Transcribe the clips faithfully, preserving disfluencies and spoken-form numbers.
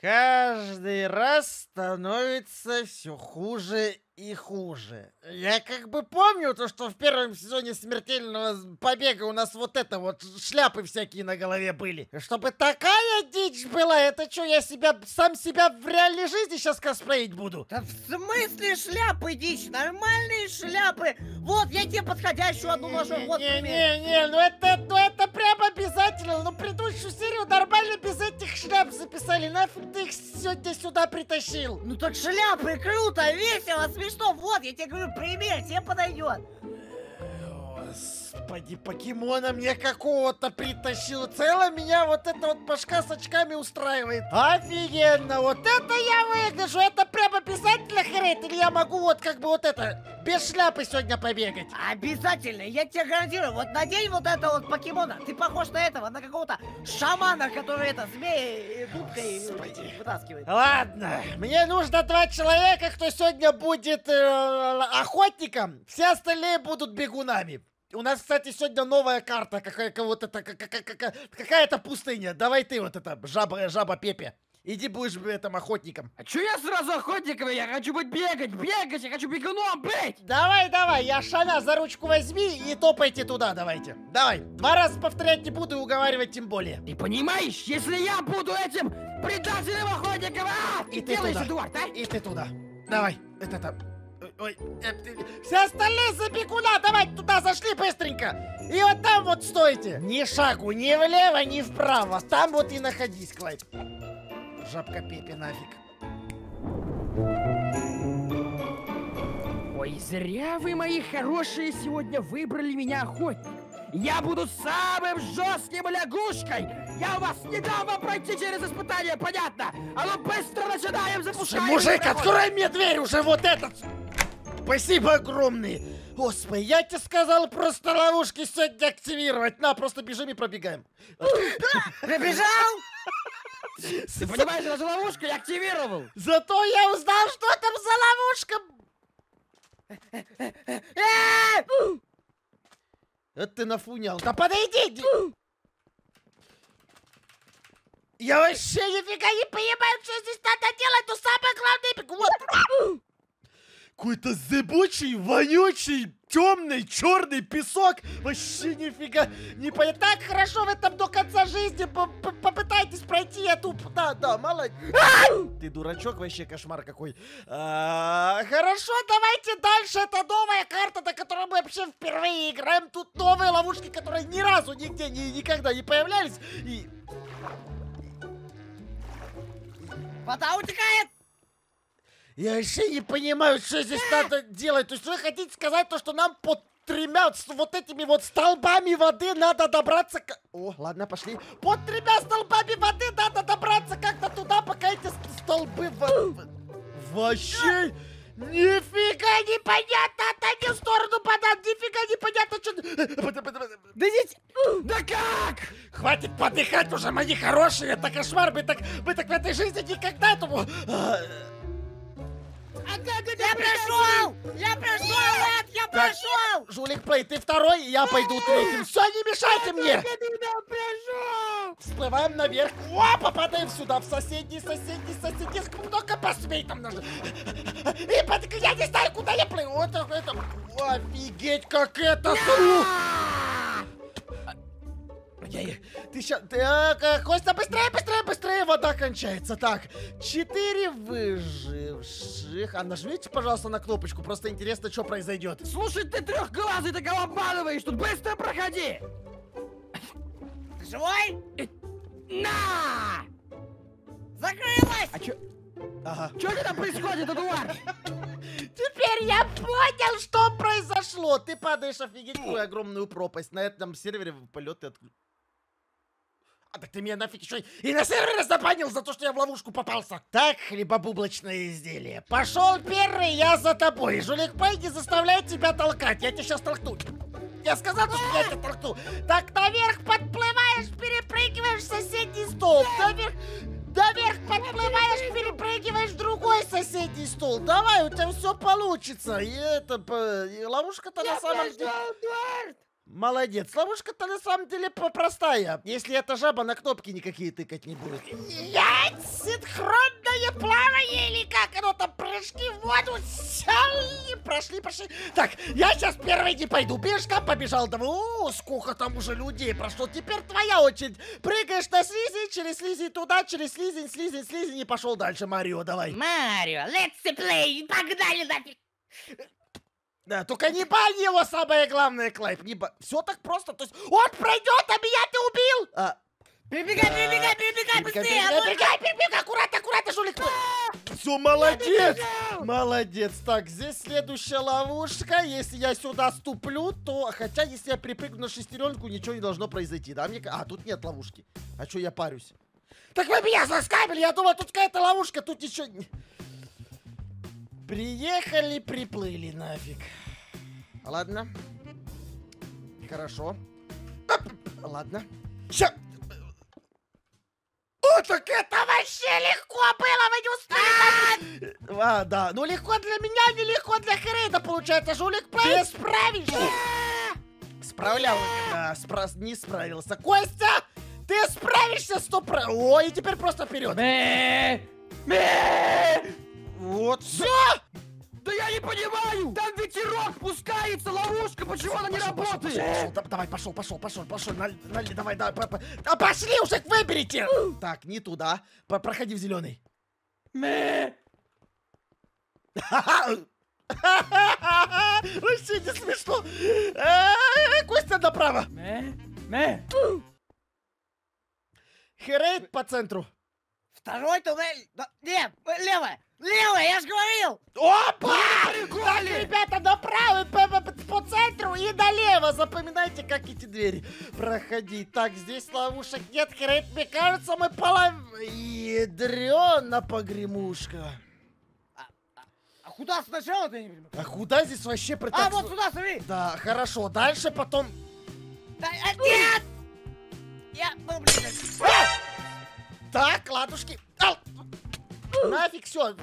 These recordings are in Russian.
Каждый раз становится все хуже и хуже. Я как бы помню то, что в первом сезоне Смертельного Побега у нас вот это вот шляпы всякие на голове были. Чтобы такая дичь была, это что, я себя сам себя в реальной жизни сейчас косплеить буду? Да в смысле шляпы дичь? Нормальные шляпы. Вот, я тебе подходящую одну ношу. Вот, не-не-не, ну это, ну это прям обязательно. Ну предыдущую серию нормально без этих шляп записали. Нафиг ты их сегодня сюда притащил? Ну так шляпы круто, весело, смешно. Вот, я тебе говорю, пример, тебе подойдет. Господи, покемона мне какого-то притащил. Цело меня вот эта вот башка с очками устраивает. Офигенно, вот это я выгляжу. Это прям обязательно хрень. Или я могу вот как бы вот это, без шляпы сегодня побегать? Обязательно, я тебе гарантирую. Вот надень вот это вот покемона. Ты похож на этого, на какого-то шамана, который это, змея дудкой вытаскивает. Ладно, мне нужно два человека, кто сегодня будет э, охотником. Все остальные будут бегунами. У нас, кстати, сегодня новая карта, какая-то вот это, какая-то пустыня. Давай ты вот это, жаба, жаба Пепе. Иди будешь этом охотником. А чё я сразу охотником? Я хочу быть бегать, бегать, я хочу бегуном быть. Давай, давай, я шана за ручку возьми и топайте туда, давайте. Давай, два раза повторять не буду и уговаривать тем более. Ты понимаешь, если я буду этим предателем охотником, а! И, и ты делаешь, Эдуард, а? И ты туда. Давай, это там. Ой, э, э, все остальные за бегуна, давай туда зашли быстренько. И вот там вот стойте. Ни шагу, ни влево, ни вправо. Там вот и находись, Клайд. Жабка Пепе нафиг. Ой, зря вы, мои хорошие, сегодня выбрали меня охотником. Я буду самым жестким лягушкой! Я вас не дам вам пройти через испытание, понятно? А ну быстро начинаем запускать! Мужик, открой мне дверь уже, вот этот! Спасибо огромное! Господи, я тебе сказал просто ловушки сегодня активировать! На, просто бежим и пробегаем! Пробежал? Ты понимаешь, я за ловушкой активировал! Зато я узнал, что там за ловушка! Это ты нафунял. Да подойди! Я вообще нифига не понимаю, что здесь надо делать, но самое главное... Вот. Какой-то зыбучий, вонючий, темный, черный песок. Вообще нифига не понятно. Так хорошо в этом до конца жизни. Попытайтесь пройти эту... Да, да, молодец. Ты дурачок, вообще кошмар какой. Хорошо, давайте дальше. Это новая карта, на которой мы вообще впервые играем. Тут новые ловушки, которые ни разу нигде никогда не появлялись. И... Вода утекает! Я вообще не понимаю, что здесь надо делать. То есть вы хотите сказать то, что нам под тремя вот этими вот столбами воды надо добраться... К... О, ладно, пошли. Под тремя столбами воды надо добраться как-то туда, пока эти столбы... Вообще... Нифига не понятно, отойди в сторону, банан, нифига не понятно, что... Да здесь... Да как? Хватит подыхать уже, мои хорошие, это кошмар, мы так, мы так в этой жизни никогда этому... Я прошел! Я прошел! Нет, я прошел! Жулик Плей, ты второй, я пойду третьим. Все, не мешайте мне! Всплываем наверх. О, попадаем сюда, в соседний, соседний, соседний. Много посмей там нужно. Я не знаю, куда я плыву. Вот это. Офигеть, как это Ты сейчас... Так, Костя, быстрее, быстрее, быстрее, вода кончается. Так, четыре выживших. А нажмите, пожалуйста, на кнопочку, просто интересно, что произойдет. Слушай, ты трехглазый, ты кого обманываешь? Тут быстро проходи. Ты живой? На! Закрылась! А че... Ага. Что это там происходит, Эдуард? Теперь я понял, что произошло. Ты падаешь офигеть какую огромную пропасть. На этом сервере полеты отключены. А, так ты меня нафиг еще и на сервере забанил за то, что я в ловушку попался. Так, хлебобублочное изделие. Пошел первый, я за тобой. Жулик Пай не заставляет тебя толкать. Я тебя сейчас толкну. Я сказал, что я тебя толкну. Так, наверх подплываешь, перепрыгиваешь в соседний столб. Наверх... Наверх подплываешь, перепрыгиваешь в другой соседний стол. Давай, у тебя все получится. И это... И ловушка-то на самом деле... Молодец. Ловушка-то на самом деле простая. Если эта жаба, на кнопки никакие тыкать не будет. Нет, синхронное плавание или как оно там, прыжки в воду. Сяли, прошли, прошли. Так, я сейчас первый не пойду. Пешком побежал, думаю, о, сколько там уже людей прошло. Теперь твоя очередь. Прыгаешь на слизень, через слизень туда, через слизень, слизень, слизень. И пошел дальше, Марио, давай. Марио, let's play. Погнали нафиг. Да, только не бань его, самое главное, Клайп, не бань. Все так просто, то есть он пройдет, а меня ты убил! А... Прибегай, прибегай, прибегай, быстрее! Прибегай, прибегай, аккуратно, аккуратно, жулик! Все, молодец! Молодец! Так, здесь следующая ловушка. Если я сюда ступлю, то... Хотя, если я припрыгну на шестеренку, ничего не должно произойти, да? Мне... А, тут нет ловушки. А что я парюсь? Так вы меня заскамили, я думал, тут какая-то ловушка, тут ничего... Приехали, приплыли нафиг. Ладно. Хорошо. Ладно. Ща. О, так это вообще легко было, вы не успели. А, да. Ну легко для меня, нелегко для Хрейда получается. Жулик, ты справишься? Справлялся. Не справился. Костя, ты справишься сто про... О, и теперь просто вперед. Вот. Все! Да я не понимаю! Там ветерок пускается, ловушка, почему пошел, она не пошел, работает? Пошел, пошел, давай, пошел, пошел, пошел, пошел, нали, нали, давай, давай, папа. А пошли уже, выберите! Так, не туда. Проходи в зеленый. Вообще не смешно. Костя направо. Херейт по центру. Второй туннель. Нет, левая. Лево, я же говорил! Опа! Так, ребята, направо, по, по, по центру и налево. Запоминайте, как эти двери. Проходи. Так, здесь ловушек нет. Хрейд, мне кажется, мы полов... Ядрёна погремушка. А, а, а куда сначала-то? А куда здесь вообще... При... А, так... вот сюда, смотри! Да, хорошо. Дальше потом... Да, а, нет! Я... Ну, блин, а! Так, ладушки... Ау! Нафиг, все.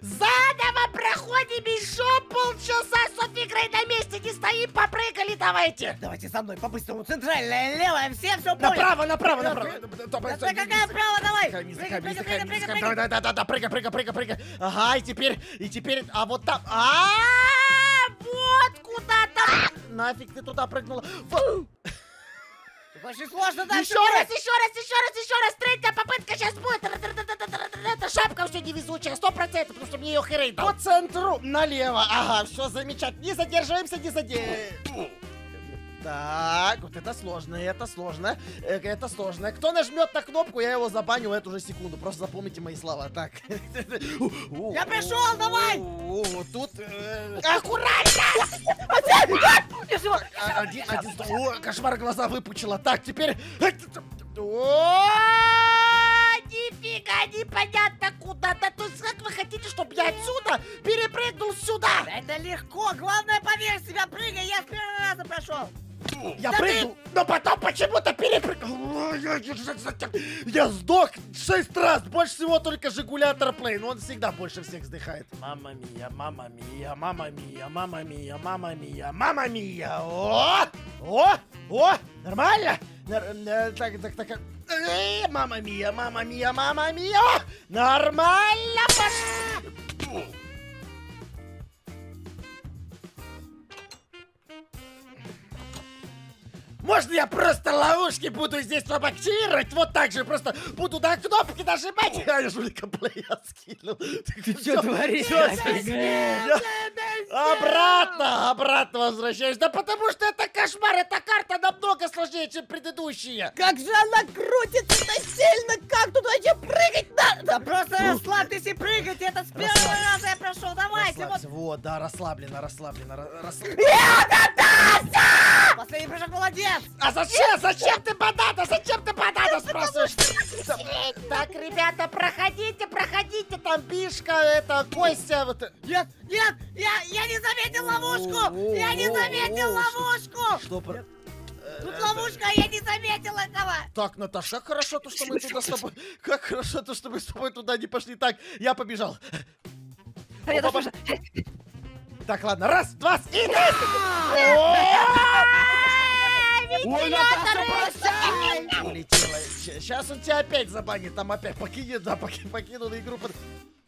Заново проходим еще полчаса. Софи, играй на месте, не стоим, попрыгали, давайте. Давайте со мной, по-быстрому. Центральное, левое, все, все поняли. Направо, направо, направо. Да какая право, давай. Прыгай, да-да-да, прыгай, прыгай, прыгай, прыгай. Ага, и теперь, и теперь, а вот там. А вот куда-то. Нафиг ты туда прыгнула. Очень сложно дальше. Еще раз, еще раз, еще раз, еще раз. Третья попытка сейчас будет. Эта шапка все невезучая, сто процентов, потому что мне ее Херейд дал. По центру налево. Ага, все замечательно. Не задерживаемся, не задерживаемся. Так, вот это сложно, это сложно, это сложно. Кто нажмет на кнопку, я его забаню в эту же секунду. Просто запомните мои слова. Так. Я пришел, давай! Тут... Аккуратно! О, кошмар, глаза выпучила. Так, теперь... Нифига, непонятно куда. Да то есть, как вы хотите, чтобы я отсюда перепрыгнул сюда? Это легко, главное поверь себя, прыгай, я с первого раза прошел. Я да прыгнул, ты... но потом почему-то перепрыгнул. Я сдох шесть раз, больше всего только Жигулятор Плей, но он всегда больше всех вздыхает. Мама мия, мама мия, мама мия, мама мия, мама мия, мама мия. О, о, о, нормально? Так, так, так. Мама мия, мама мия, мама мия. Нормально пошло. Можно я просто ловушки буду здесь пробоксировать? Вот так же просто буду на кнопки нажимать. Я жулика Плея скинул. Ты что творишь? Обратно, обратно возвращаюсь. Да потому что это кошмар. Эта карта намного сложнее, чем предыдущие. Как же она крутится-то сильно. Как тут вообще прыгать надо? Да просто расслабьтесь и прыгайте. Это с первого раза я прошел. Давайте. Вот, да, расслабленно, расслабленно. Последний прыжок, молодец! А зачем? Зачем ты банана? Зачем ты банана спрашиваешь? Так, ребята, проходите, проходите, там Бишка, это Костя, вот. Нет, нет, я, я не заметил ловушку, я не заметил ловушку. Что про? Тут ловушка, я не заметил этого. Так, Наташа, хорошо то, что мы туда с тобой, как хорошо то, что мы с тобой туда не пошли. Так, я побежал. Так, ладно, раз, два, и три! вентиляторы! Сейчас он тебя опять забанит, там опять покинет, да, покинула игру.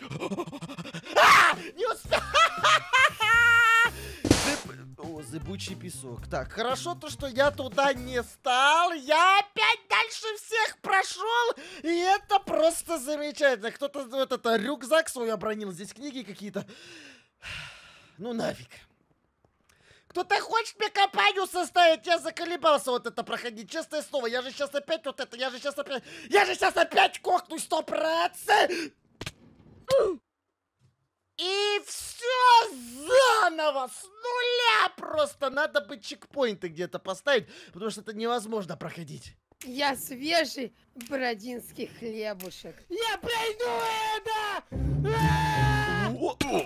Не успел! О, зыбучий песок. Так, хорошо то, что я туда не стал. Я опять дальше всех прошел. И это просто замечательно. Кто-то вот это рюкзак свой обронил. Здесь книги какие-то. Ну нафиг. Кто-то хочет мне компанию составить? Я заколебался вот это проходить. Честное слово, я же сейчас опять вот это. Я же сейчас опять... Я же сейчас опять кохнусь сто процентов. И все заново, с нуля просто. Надо бы чекпоинты где-то поставить, потому что это невозможно проходить. Я свежий бородинский хлебушек. Я пройду это!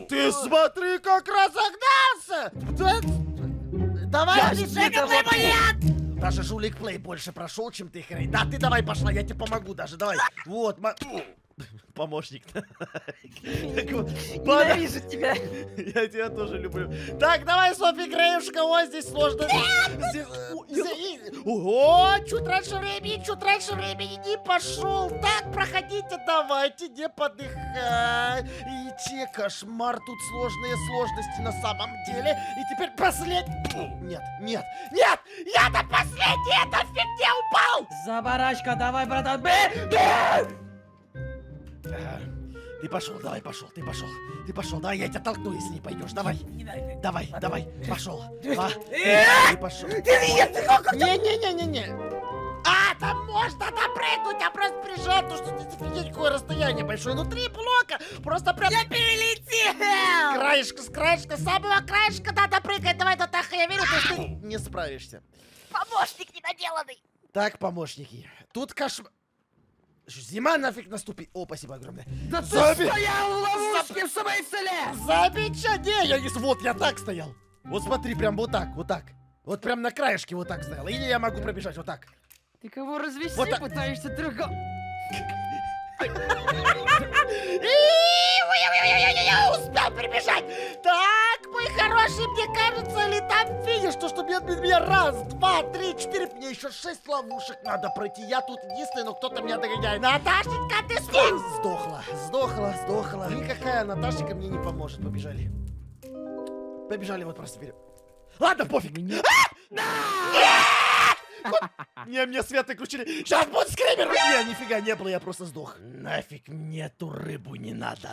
Ты смотри, как разогнался! Давай, бежим, блядь! Даже жулик плей больше прошел, чем ты, хрень. Да, ты давай пошла, я тебе помогу даже, давай. Вот, помощник. Ненавижу тебя. Я тебя тоже люблю. Так, давай, Софи Грейвшка. Ой, здесь сложно. О, чуть раньше времени, чуть раньше времени не пошел. Так, проходите, давайте, не подыхайте. Кошмар, тут сложные сложности на самом деле. И теперь последний. Нет, нет, нет. Я-то последний, это фигня упал. Забарачка, давай, братан. Ты пошел, давай, пошел, ты пошел, ты пошел, давай, я тебя толкну, если не пойдешь, давай, давай, давай, пошел, а, ты пошел. Не-не-не-не-не, а, там можно допрыгнуть, а просто прижать, потому что ты такое расстояние большое, ну три блока, просто прям. Я перелетел. Краешка, с краешка, с самого краешка надо прыгать, давай, да, так, я верю, что ты не справишься. Помощник недоделанный. Так, помощники, тут кошмар. Зима нафиг наступит. О, спасибо огромное. Да Заби... ты стоял в ловушке, в смысле? Замечательно. Я не... Вот я так стоял. Вот смотри, прям вот так, вот так. Вот прям на краешке вот так стоял. Или я могу пробежать вот так. Ты кого развести вот пытаешься другого? Я успел прибежать. Так, мой хороший, мне кажется, ли там видишь, что, что мне, мне раз, два, три, четыре, мне еще шесть ловушек надо пройти. Я тут единственный, но кто-то меня догоняет. Наташенька, ты сдох... Сдохла, сдохла, сдохла. Никакая Наташенька мне не поможет. Побежали. Побежали вот просто вперед. Ладно, пофиг. Нет! Не, мне свет выключили. Сейчас будет скример. Не, нифига не было, я просто сдох. Нафиг мне эту рыбу не надо.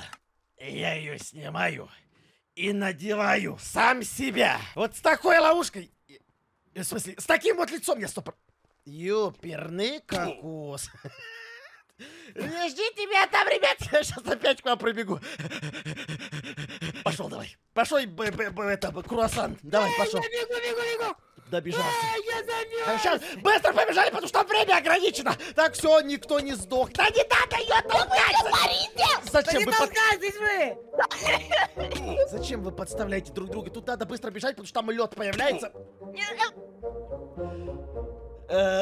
Я ее снимаю и надеваю сам себя. Вот с такой ловушкой. В смысле, с таким вот лицом я стоп. Юперный кокос. Не ждите меня там, ребят. Я сейчас опять к вам пробегу. Пошел, давай. Пошел, это, круассан. Давай, пошел. Бегу, бегу, бегу. Добежался. А, сейчас быстро побежали, потому что время ограничено. Так, все, никто не сдох. Да не надо ее толкать! Зачем вы толкаетесь вы? Зачем вы подставляете друг друга? Тут надо быстро бежать, потому что там лед появляется.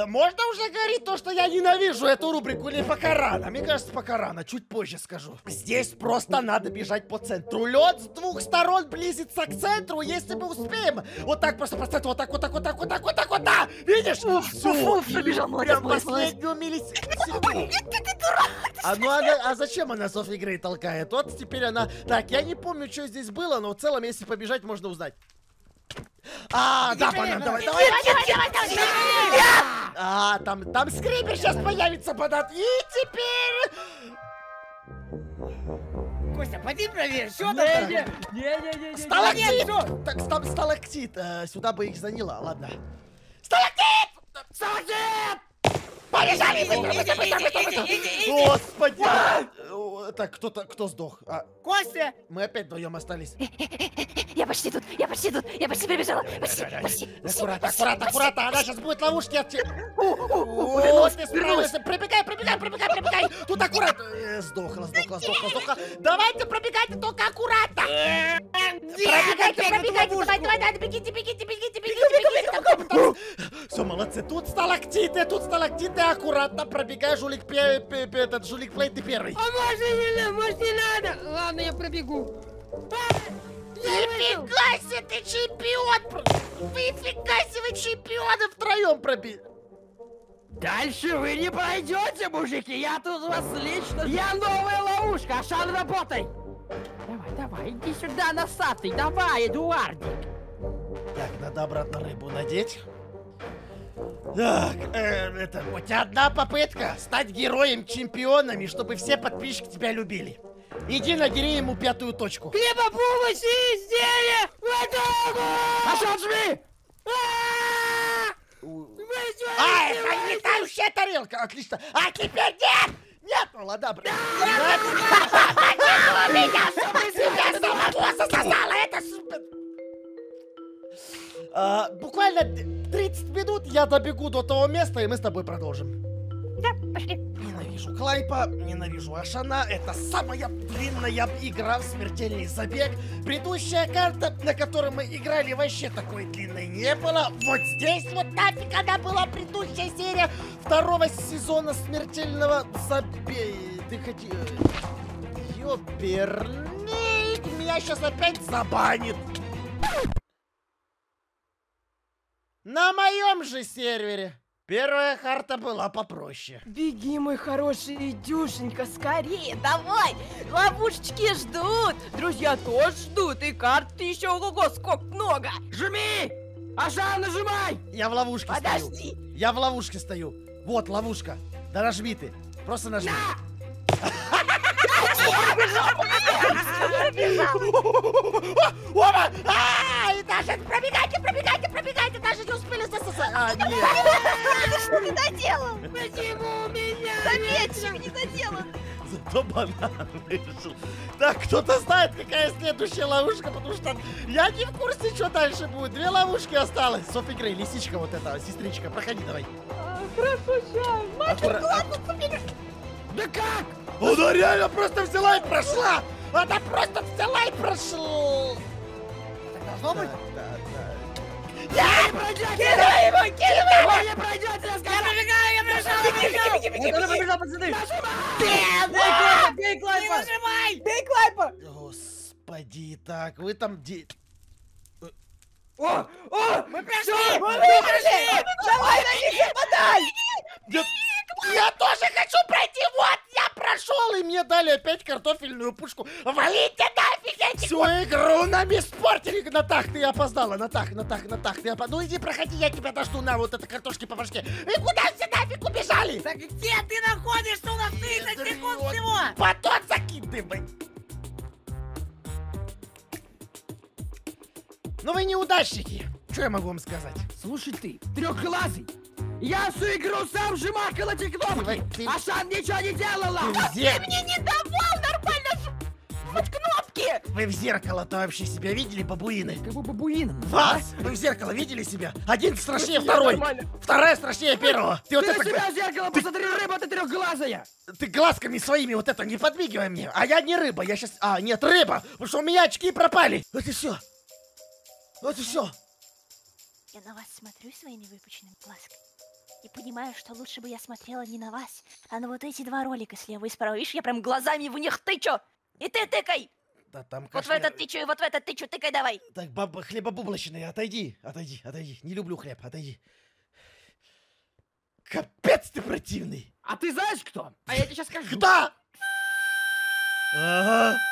Можно уже говорить то, что я ненавижу эту рубрику, или пока рано? Мне кажется, пока рано, чуть позже скажу. Здесь просто надо бежать по центру. Лед с двух сторон близится к центру, если мы успеем. Вот так просто, просто вот так, вот так, вот так, вот так, вот так, вот так. Видишь? Все, пробежал последнюю миллисекунду. А ну она, а зачем она Софи Грей толкает? Вот теперь она... Так, я не помню, что здесь было, но в целом, если побежать, можно узнать. А, да, банан, давай, давай, давай, давай, давай, давай. А, там, там скрипер сейчас появится, банан. И теперь... Костя, пойди проверь, что там? Не-не-не-не. Сталактит! Так, там сталактит. Сюда бы их заняло, ладно. Сталактит! Сталактит! Побежали! Господи! Так, кто-то, кто сдох? Костя! Мы опять вдвоем остались. Я почти тут, я почти тут, я почти прибежала. Аккуратно, аккуратно, аккуратно, она сейчас будет ловушки отчет. Вот ты справился, пробегай, пробегай, пробегай, пробегай. Тут аккуратно. Сдохла, сдохла, сдохла, сдохла. Давайте пробегайте, только аккуратно. Пробегайте, пробегайте, давай, давай, давай, бегите, бегите, бегите, бегите. Все, молодцы, тут сталактиты, тут сталактиты. Аккуратно пробегай, жулик, этот жулик плей, ты первый. А можно не надо, можно не надо. Ладно, я пробегу. Нифига себе, ты чемпион! Нифига себе, вы чемпионы втроем пробили! Дальше вы не пройдете, мужики! Я тут вас лично... Я новая ловушка! Ашан, работай! Давай, давай, иди сюда, носатый! Давай, Эдуардик! Так, надо обратно рыбу надеть. Так, э, это... У тебя одна попытка стать героем, чемпионами, чтобы все подписчики тебя любили. Иди нагрей ему пятую точку. Хлебобулочные изделия! Ашан, жми! А, это летающая тарелка! Отлично! А теперь нет! Нет, ну ладно, брат. Нет, меня! Я снова сосала! Это супер! Буквально тридцать минут я добегу до того места, и мы с тобой продолжим. Да, пошли. Ненавижу Клайпа, ненавижу Ашана. Это самая длинная игра в смертельный забег. Предыдущая карта, на которой мы играли, вообще такой длинной не было. Вот здесь вот нафиг она была, предыдущая серия второго сезона смертельного забега. Ты хотел... Ёперник, меня сейчас опять забанит. На моем же сервере. Первая карта была попроще. Беги, мой хороший Идюшенька, скорее, давай! Ловушечки ждут, друзья тоже ждут, и карты еще ого-го, сколько много! Жми! Ашан, нажимай! Я в ловушке Подожди. стою. Подожди! Я в ловушке стою. Вот ловушка. Да нажми ты. Просто нажми. И даже пробегайте, пробегайте, пробегайте, даже не успели засосать. А, нет. Что ты доделал? Почему меня? Заметь, не доделал. Зато банан вышел. Так, кто-то знает, какая следующая ловушка, потому что я не в курсе, что дальше будет. Две ловушки осталось. Соф игры, лисичка вот эта, сестричка, проходи давай. Хорошо, сейчас. Мальчик, ладно, да как? Она реально просто взяла и прошла! Она просто взяла и прошла! Так должно быть? Да, да, да. Нет! Кидай его! Кидай его! Не пройдет! Я пробегаю! Я прошел! Беги, беги, беги! Он побежал, пацаны! Нажимай! Бей Клайпа! Нажимай! Бей Клайпа! Господи, так, вы там где... О! О! Мы прошли! Мы выиграли! Давай на них нападай! Я тоже хочу пройти, вот, я прошел, и мне дали опять картофельную пушку. Валите нафиг эти... Всю игру нам испортили. Натах, ты опоздала, Натах, Натах, Натах, ты опоздала. Ну иди, проходи, я тебя дожду, на вот это картошки по башке. И куда все нафиг убежали? Так где ты находишься? У нас тридцать секунд всего. Батон закидывай. Ну вы неудачники, что я могу вам сказать? Слушай ты, трехглазый. Я всю игру сам жмакал эти кнопки, ты... Ашан ничего не делала! Ты, взер... ты мне не давал нормально жмать кнопки! Вы в зеркало-то вообще себя видели, бабуины? Какой бабуин? Вас! А? Вы в зеркало видели себя? Один страшнее я второй! Нормально. Вторая страшнее первого! Ты, ты вот на это... себя в зеркало, ты... посмотри, рыба, ты трехглазая! Ты глазками своими вот это не подмигивай мне! А я не рыба, я сейчас... А, нет, рыба! Потому что у меня очки пропали! Вот и все! Вот и все! Я на вас смотрю своими выпученными глазками. И понимаю, что лучше бы я смотрела не на вас, а на вот эти два ролика слева и справа. Видишь, я прям глазами в них тычу. И ты тыкай! Да, там вот кашля... в этот тычу и вот в этот тычу. Тыкай давай. Так, баба хлебобублочная, отойди. Отойди, отойди. Не люблю хлеб, отойди. Капец ты противный. А ты знаешь кто? А я тебе сейчас скажу. Кто? Ага.